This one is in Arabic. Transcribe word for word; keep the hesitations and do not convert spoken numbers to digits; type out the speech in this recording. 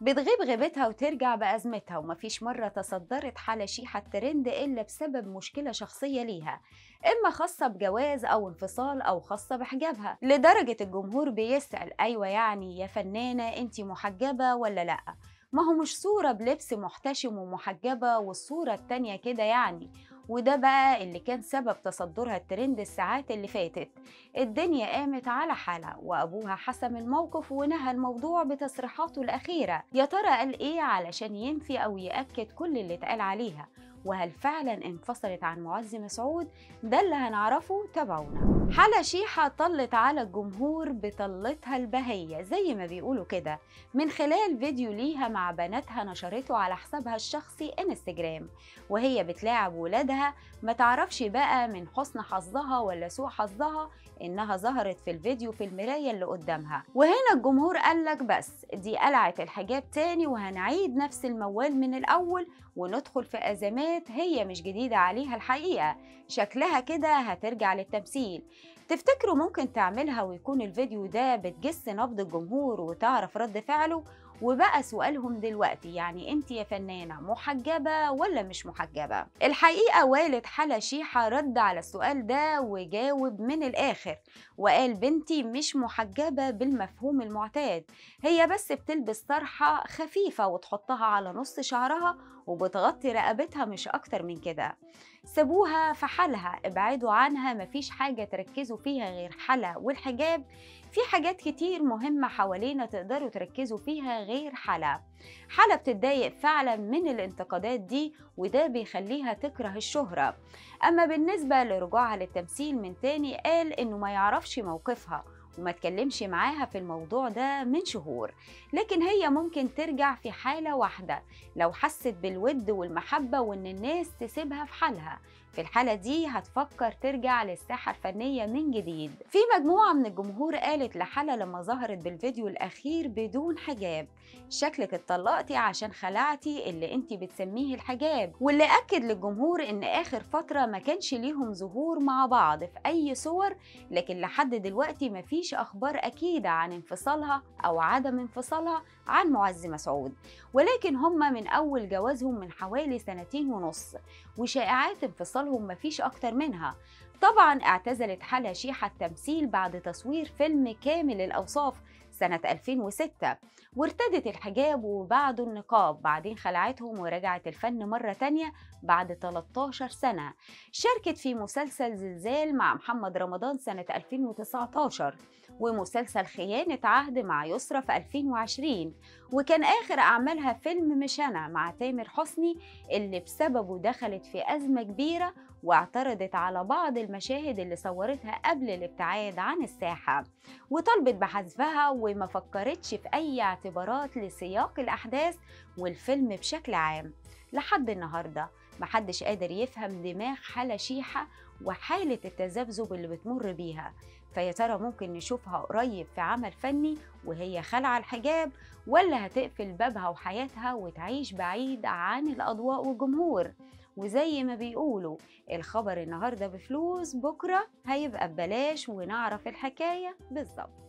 بتغيب غيبتها وترجع بأزمتها، ومفيش مرة تصدرت حلا شيحا الترند إلا بسبب مشكلة شخصية ليها، إما خاصة بجواز أو انفصال أو خاصة بحجابها، لدرجة الجمهور بيسأل أيوة يعني يا فنانة أنتي محجبة ولا لأ؟ ما هو مش صورة بلبس محتشم ومحجبة والصورة التانية كده يعني. وده بقى اللي كان سبب تصدرها الترند الساعات اللي فاتت. الدنيا قامت على حلا وأبوها حسم الموقف ونهى الموضوع بتصريحاته الأخيرة. يا ترى قال إيه علشان ينفي أو يأكد كل اللي اتقال عليها؟ وهل فعلا انفصلت عن معز مسعود؟ ده اللي هنعرفه، تابعونا. حلا شيحا طلت على الجمهور بطلتها البهية زي ما بيقولوا كده، من خلال فيديو ليها مع بناتها نشرته على حسابها الشخصي انستجرام، وهي بتلاعب ولادها. ما تعرفش بقى من حسن حظها ولا سوء حظها انها ظهرت في الفيديو في المراية اللي قدامها، وهنا الجمهور قالك بس دي قلعت الحجاب تاني وهنعيد نفس الموال من الأول وندخل في أزمات هي مش جديدة عليها. الحقيقة شكلها كده هترجع للتمثيل. تفتكروا ممكن تعملها ويكون الفيديو ده بتجس نبض الجمهور وتعرف رد فعله؟ وبقى سؤالهم دلوقتي يعني انت يا فنانة محجبة ولا مش محجبة؟ الحقيقة والد حلا شيحا رد على السؤال ده وجاوب من الآخر وقال بنتي مش محجبة بالمفهوم المعتاد، هي بس بتلبس طرحة خفيفة وتحطها على نص شعرها وبتغطي رقبتها مش أكتر من كده، سيبوها في حالها، ابعدوا عنها، مفيش حاجة تركزوا فيها غير حلا والحجاب، في حاجات كتير مهمة حوالينا تقدروا تركزوا فيها غير حلا. حلا بتتضايق فعلا من الانتقادات دي وده بيخليها تكره الشهرة. أما بالنسبة لرجوعها للتمثيل من تاني قال إنه ما يعرفش موقفها وما تكلمش معاها في الموضوع ده من شهور، لكن هي ممكن ترجع في حالة واحدة لو حست بالود والمحبة وإن الناس تسيبها في حالها، في الحالة دي هتفكر ترجع للساحة الفنية من جديد. في مجموعة من الجمهور قالت لحلا لما ظهرت بالفيديو الأخير بدون حجاب شكلك اتطلقتي عشان خلعتي اللي انت بتسميه الحجاب، واللي أكد للجمهور إن آخر فترة ما كانش ليهم ظهور مع بعض في أي صور، لكن لحد دلوقتي مفيش أخبار أكيدة عن انفصالها أو عدم انفصالها عن معز مسعود، ولكن هما من أول جوازهم من حوالي سنتين ونص وشائعات انفصالهم مفيش أكتر منها. طبعا اعتزلت حلا شيحا التمثيل بعد تصوير فيلم كامل الأوصاف سنة ألفين وستة وارتدت الحجاب وبعده النقاب، بعدين خلعتهم ورجعت الفن مرة تانية بعد تلتاشر سنة. شاركت في مسلسل زلزال مع محمد رمضان سنة ألفين وتسعتاشر ومسلسل خيانة عهد مع يسرا في ألفين وعشرين، وكان آخر أعمالها فيلم مش أنا مع تامر حسني اللي بسببه دخلت في أزمة كبيرة واعترضت على بعض المشاهد اللي صورتها قبل الابتعاد عن الساحة وطلبت بحذفها وما فكرتش في أي اعتبارات لسياق الأحداث والفيلم بشكل عام. لحد النهاردة محدش قادر يفهم دماغ حلا شيحا وحالة التذبذب اللي بتمر بيها، فيا ترى ممكن نشوفها قريب في عمل فني وهي خالعة الحجاب، ولا هتقفل بابها وحياتها وتعيش بعيد عن الأضواء والجمهور؟ وزي ما بيقولوا الخبر النهارده بفلوس بكره هيبقى ببلاش، ونعرف الحكايه بالظبط.